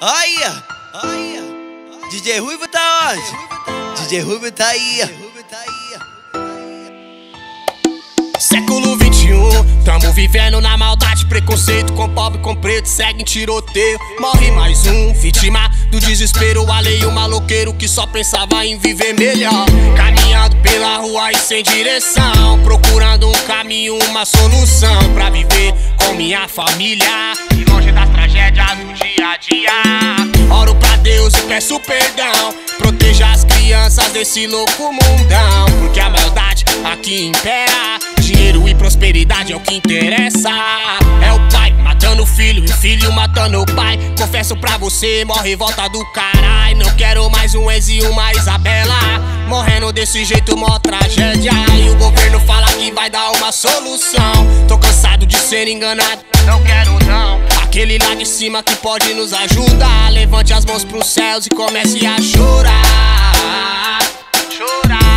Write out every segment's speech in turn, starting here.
Olha, olha, DJ Rhuivo tá onde? DJ Rhuivo tá aí. Século XXI, tamo vivendo na maldade, preconceito com pobre, com preto, segue em tiroteio. Morre mais um, vítima do desespero alheio, maloqueiro que só pensava em viver melhor. Caminhando pela rua e sem direção, procurando um caminho, uma solução pra viver com minha família e longe das tragédias do dia a dia. Oro pra Deus e peço perdão, proteja as crianças desse louco mundão, porque a maldade aqui impera, dinheiro e prosperidade é o que interessa. É o pai matando o filho e o filho matando o pai. Confesso pra você, mó revolta do carai. Não quero mais um ex e uma Isabela morrendo desse jeito, mó tragédia. E o governo fala que vai dar uma solução. Tô cansado de ser enganado, não quero não. Aquele lá de cima que pode nos ajudar, levante as mãos pros céus e comece a chorar, chorar.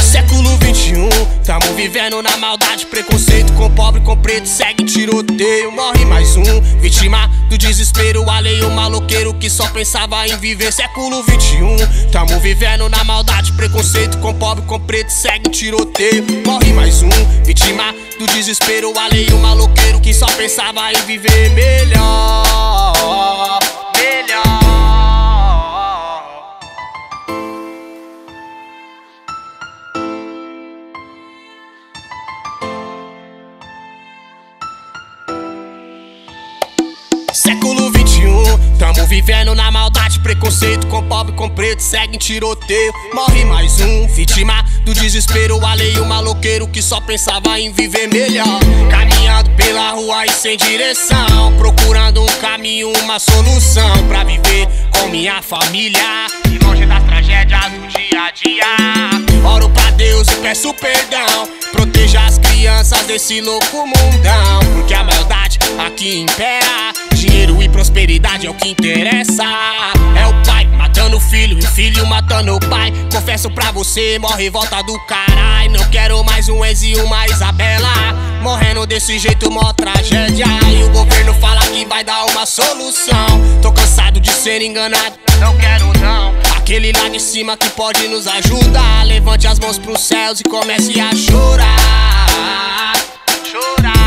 Século XXI, tamo vivendo na maldade, preconceito com pobre, com preto, segue em tiroteio. Morre mais um, vítima do desespero alheio, maloqueiro que só pensava em viver. Século XXI, tamo vivendo na maldade, preconceito com pobre, com preto, segue em tiroteio. Morre mais um, vítima do desespero alheio, maloqueiro que só pensava em viver melhor, melhor. Século XXI, tamo vivendo na maldade, preconceito com pobre, com preto, segue em tiroteio. Morre mais um, vítima do desespero alheio, maloqueiro que só pensava em viver melhor. Caminhando pela rua e sem direção, procurando um caminho, uma solução pra viver com minha família e longe das tragédias do dia a dia. Oro pra Deus e peço perdão, proteja as crianças desse louco mundão, porque a maldade aqui impera, dinheiro e prosperidade é o que interessa. É o pai matando o filho e o filho matando o pai. Confesso pra você, mó revolta do carai. Não quero mais um ex e uma Isabela morrendo desse jeito, mó tragédia. E o governo fala que vai dar uma solução. Tô cansado de ser enganado, não quero não. Aquele lá de cima que pode nos ajudar, levante as mãos pros céus e comece a chorar, chorar.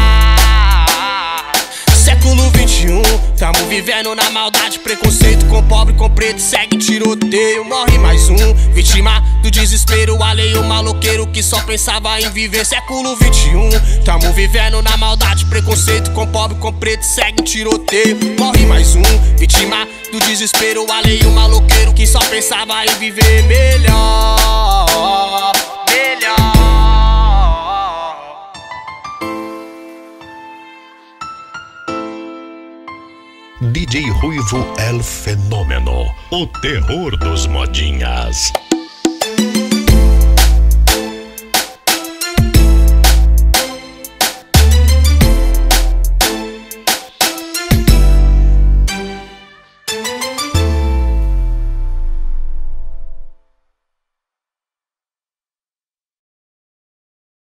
Século XXI, tamo vivendo na maldade, preconceito com pobre, com preto, segue em tiroteio. Morre mais um, vítima do desespero alheio, maloqueiro que só pensava em viver. Século XXI, tamo vivendo na maldade, preconceito com pobre, com preto, segue em tiroteio. Morre mais um, vítima do desespero alheio, maloqueiro que só pensava em viver melhor, melhor. DJ Rhuivo, El Fenômeno, o terror dos modinhas.